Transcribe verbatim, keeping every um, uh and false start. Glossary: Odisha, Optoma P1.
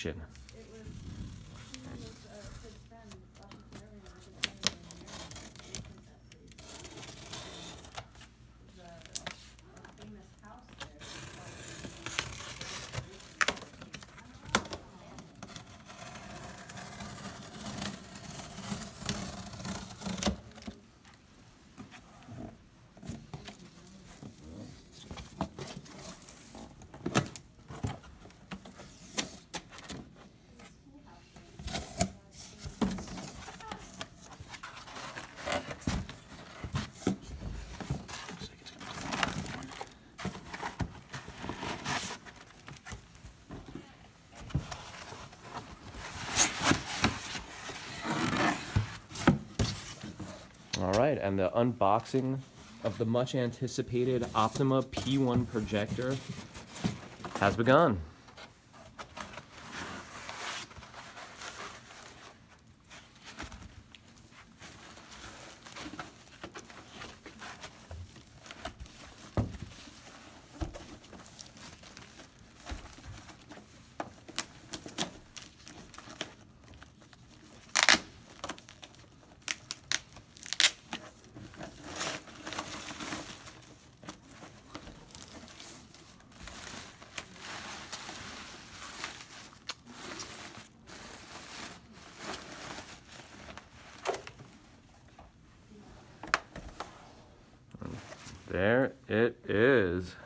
action. All right, and the unboxing of the much anticipated Optoma P one projector has begun. There it is.